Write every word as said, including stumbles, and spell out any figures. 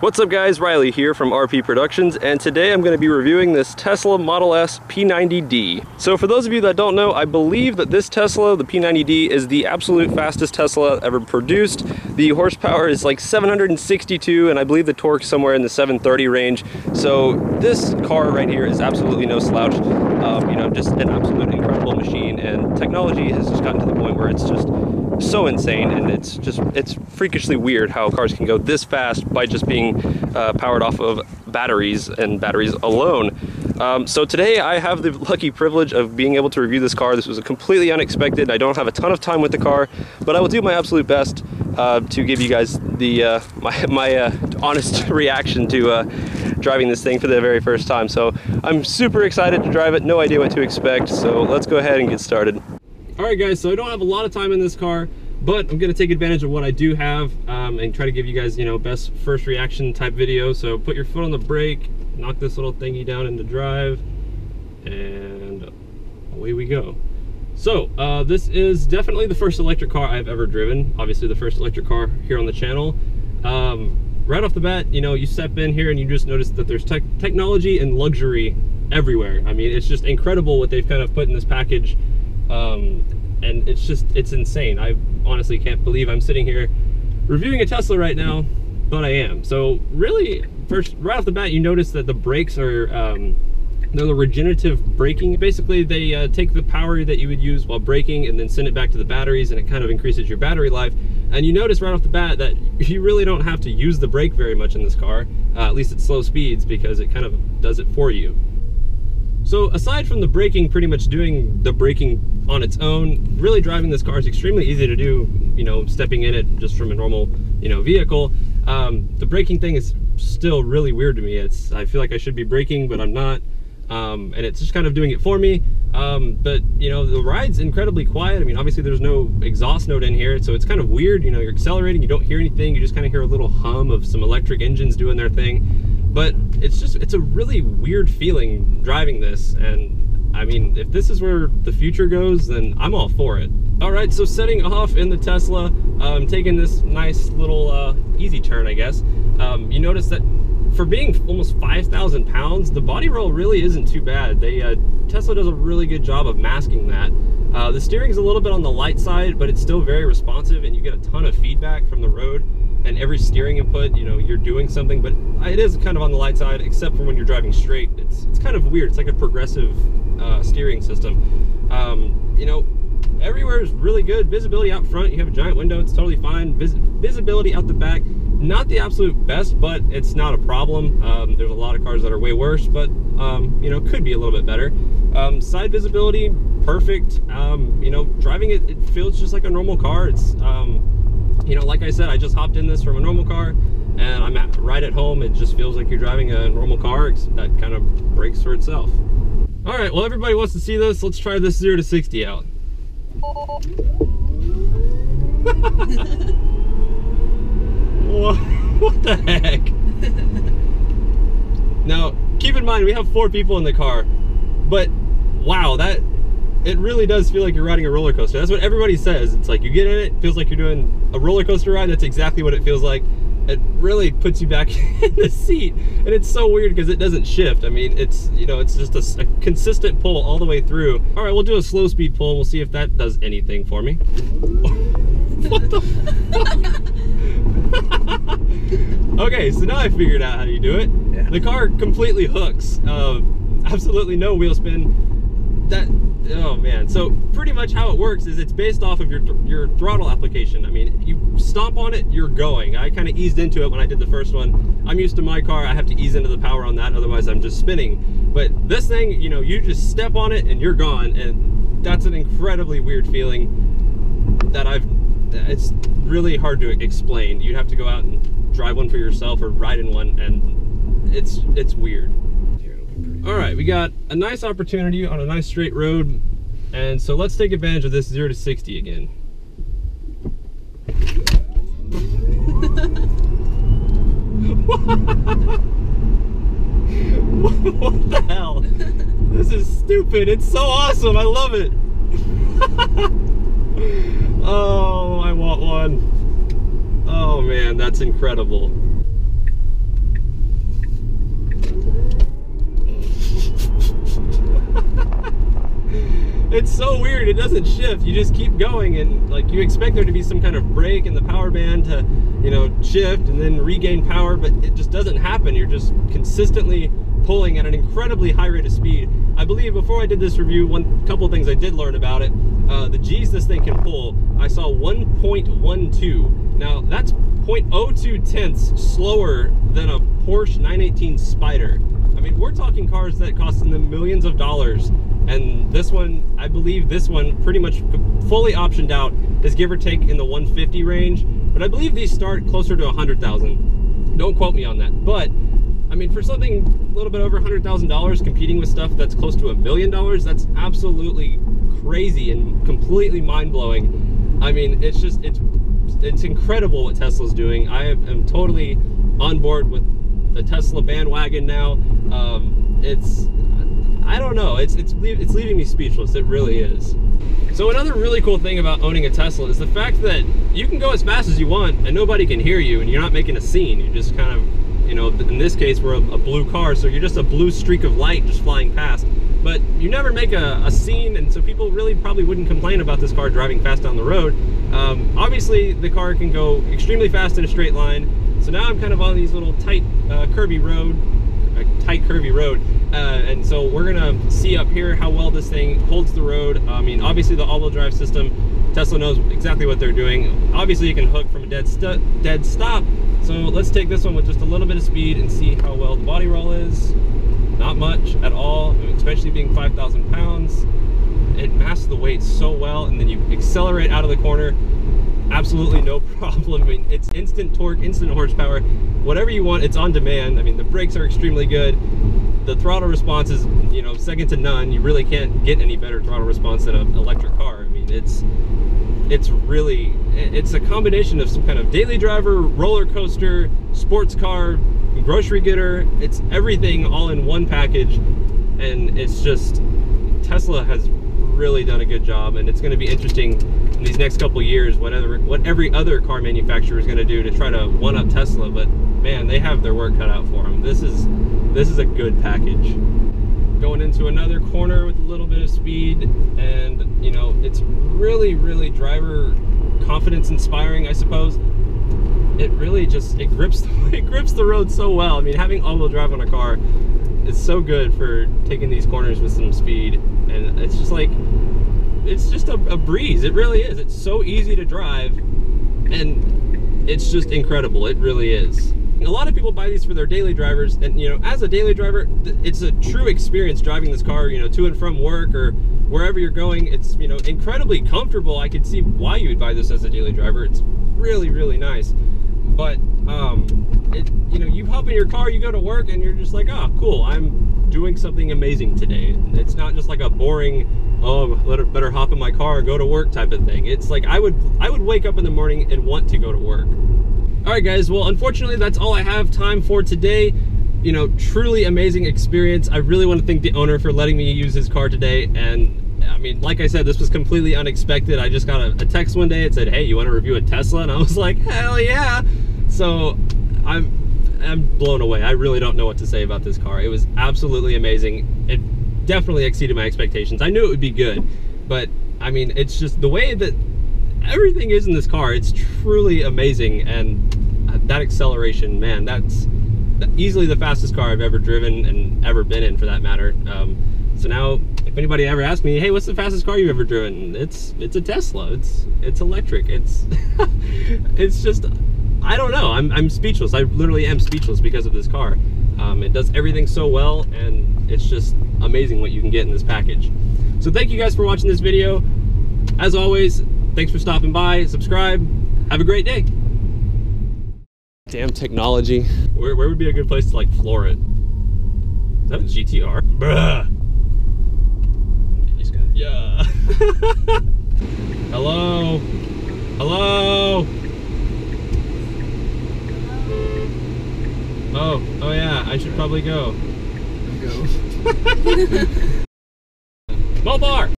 What's up guys, Riley here from R P Productions, and today I'm going to be reviewing this Tesla Model S P ninety D. So for those of you that don't know, I believe that this Tesla, the P ninety D, is the absolute fastest Tesla ever produced. The horsepower is like seven hundred sixty-two, and I believe the torque's somewhere in the seven thirty range. So this car right here is absolutely no slouch. Um, you know, just an absolute incredible machine, and technology has just gotten to the point where it's just so insane, and it's just it's freakishly weird how cars can go this fast by just being uh, powered off of batteries and batteries alone. Um, so today I have the lucky privilege of being able to review this car. This was a completely unexpected. I don't have a ton of time with the car, but I will do my absolute best uh, to give you guys the uh, my, my uh, honest reaction to uh, driving this thing for the very first time. So I'm super excited to drive it. No idea what to expect. So let's go ahead and get started. All right guys, so I don't have a lot of time in this car, but I'm gonna take advantage of what I do have um, and try to give you guys, you know, best first reaction type video. So put your foot on the brake, knock this little thingy down into drive, and away we go. So uh, this is definitely the first electric car I've ever driven. Obviously the first electric car here on the channel. Um, right off the bat, you know, you step in here and you just notice that there's te technology and luxury everywhere. I mean, it's just incredible what they've kind of put in this package. Um, and it's just, it's insane. I honestly can't believe I'm sitting here reviewing a Tesla right now, but I am. So really, first, right off the bat, you notice that the brakes are, um, they're the regenerative braking. Basically, they uh, take the power that you would use while braking and then send it back to the batteries, and it kind of increases your battery life. And you notice right off the bat that you really don't have to use the brake very much in this car, uh, at least at slow speeds, because it kind of does it for you. So aside from the braking pretty much doing the braking on its own, really driving this car is extremely easy to do, you know, stepping in it just from a normal, you know, vehicle. Um, the braking thing is still really weird to me. It's, I feel like I should be braking, but I'm not. Um, and it's just kind of doing it for me. Um, but, you know, the ride's incredibly quiet. I mean, obviously there's no exhaust note in here, so it's kind of weird. You know, you're accelerating, you don't hear anything. You just kind of hear a little hum of some electric engines doing their thing. But it's just, it's a really weird feeling driving this. And I mean, if this is where the future goes, then I'm all for it. All right, so setting off in the Tesla, um, taking this nice little uh, easy turn, I guess. Um, you notice that for being almost five thousand pounds, the body roll really isn't too bad. They, uh, Tesla does a really good job of masking that. Uh, the steering's a little bit on the light side, but it's still very responsive, and you get a ton of feedback from the road. And every steering input, you know, you're doing something, but it is kind of on the light side, except for when you're driving straight. It's, it's kind of weird. It's like a progressive uh, steering system. Um, you know, everywhere is really good. Visibility out front, you have a giant window, it's totally fine. Vis visibility out the back, not the absolute best, but it's not a problem. Um, there's a lot of cars that are way worse, but, um, you know, could be a little bit better. Um, side visibility, perfect. Um, you know, driving it, it feels just like a normal car. It's, um, you know, like I said, I just hopped in this from a normal car, and I'm at, right at home. It just feels like you're driving a normal car. That kind of breaks for itself. All right, well, everybody wants to see this. Let's try this zero to sixty out. what, what the heck? Now, keep in mind, we have four people in the car, but wow, that, it really does feel like you're riding a roller coaster. That's what everybody says. It's like you get in it, it feels like you're doing a roller coaster ride. That's exactly what it feels like. It really puts you back in the seat. And it's so weird because it doesn't shift. I mean, it's, you know, it's just a, a consistent pull all the way through. All right, we'll do a slow speed pull. We'll see if that does anything for me. What the fuck? Okay, so now I figured out how you do it. Yeah. The car completely hooks. Uh, absolutely no wheel spin. That, oh man, so pretty much how it works is it's based off of your your throttle application. I mean, you stomp on it, you're going. I kind of eased into it when I did the first one. I'm used to my car, I have to ease into the power on that, otherwise I'm just spinning. But this thing, you know, you just step on it and you're gone, and that's an incredibly weird feeling that I've, it's really hard to explain. You'd have to go out and drive one for yourself or ride in one, and it's it's weird. All right, we got a nice opportunity on a nice straight road, and so let's take advantage of this zero to sixty again. what? what the hell? This is stupid. It's so awesome. I love it. oh, I want one. Oh man, that's incredible. so weird. It doesn't shift. You just keep going, and like you expect there to be some kind of break in the power band to, you know, shift and then regain power, but it just doesn't happen. You're just consistently pulling at an incredibly high rate of speed. I believe before I did this review, one couple things I did learn about it, uh, the G's this thing can pull, I saw one point one two. Now that's zero point zero two tenths slower than a Porsche nine eighteen Spyder. I mean, we're talking cars that cost in the millions of dollars, and this one, I believe this one pretty much fully optioned out is give or take in the one fifty range, but I believe these start closer to one hundred thousand. Don't quote me on that, but I mean, for something a little bit over one hundred thousand dollars competing with stuff that's close to a million dollars, that's absolutely crazy and completely mind-blowing. I mean, it's just, it's it's incredible what Tesla's doing. I am totally on board with the Tesla bandwagon now. Um, it's, I don't know, it's, it's, it's leaving me speechless, it really is. So another really cool thing about owning a Tesla is the fact that you can go as fast as you want and nobody can hear you and you're not making a scene. You just kind of, you know, in this case we're a, a blue car, so you're just a blue streak of light just flying past. But you never make a, a scene, and so people really probably wouldn't complain about this car driving fast down the road. Um, obviously the car can go extremely fast in a straight line, so now I'm kind of on these little tight uh, curvy road, a tight curvy road, uh, and so we're gonna see up here how well this thing holds the road. I mean, obviously the all-wheel drive system, Tesla knows exactly what they're doing. Obviously you can hook from a dead, st dead stop, so let's take this one with just a little bit of speed and see how well the body roll is. Not much at all, especially being five thousand pounds. It masks the weight so well, and then you accelerate out of the corner, absolutely no problem. I mean, it's instant torque, instant horsepower, whatever you want, it's on demand. I mean, the brakes are extremely good. The throttle response is, you know, second to none. You really can't get any better throttle response than an electric car. I mean, it's it's really, it's a combination of some kind of daily driver, roller coaster, sports car, grocery getter. It's everything all in one package, and it's just, Tesla has really done a good job, and it's going to be interesting in these next couple years whatever what every other car manufacturer is going to do to try to one-up Tesla. But man, they have their work cut out for them. This is this is a good package. Going into another corner with a little bit of speed, and you know, it's really really driver confidence inspiring, I suppose. It really just it grips the, it grips the road so well. I mean, having all-wheel drive on a car is so good for taking these corners with some speed, and it's just like it's just a, a breeze. It really is. It's so easy to drive, and it's just incredible. It really is. A lot of people buy these for their daily drivers, and you know, as a daily driver, it's a true experience driving this car, you know, to and from work or wherever you're going. It's, you know, incredibly comfortable. I could see why you would buy this as a daily driver. It's really really nice. But um, it, you know, you hop in your car, you go to work, and you're just like, oh, cool, I'm doing something amazing today. It's not just like a boring, oh, better hop in my car, go to work type of thing. It's like I would, I would wake up in the morning and want to go to work. All right, guys. Well, unfortunately, that's all I have time for today. You know, truly amazing experience. I really want to thank the owner for letting me use his car today. And I mean, like I said, this was completely unexpected. I just got a, a text one day. It said, hey, you want to review a Tesla? And I was like, hell yeah. So I'm I'm blown away. I really don't know what to say about this car. It was absolutely amazing. It definitely exceeded my expectations. I knew it would be good, but I mean, it's just the way that everything is in this car. It's truly amazing. And that acceleration, man, that's easily the fastest car I've ever driven and ever been in, for that matter. Um, so now, if anybody ever asks me, hey, what's the fastest car you've ever driven? It's it's a Tesla. It's it's electric. It's it's just, I don't know. I'm, I'm speechless. I literally am speechless because of this car. Um, it does everything so well, and it's just amazing what you can get in this package. So thank you guys for watching this video. As always, thanks for stopping by. Subscribe. Have a great day. Damn technology. Where, where would be a good place to like floor it? Is that a G T R? Bruh. Yeah. Hello? Hello? Oh, oh yeah, I should probably go. Go. Mopar!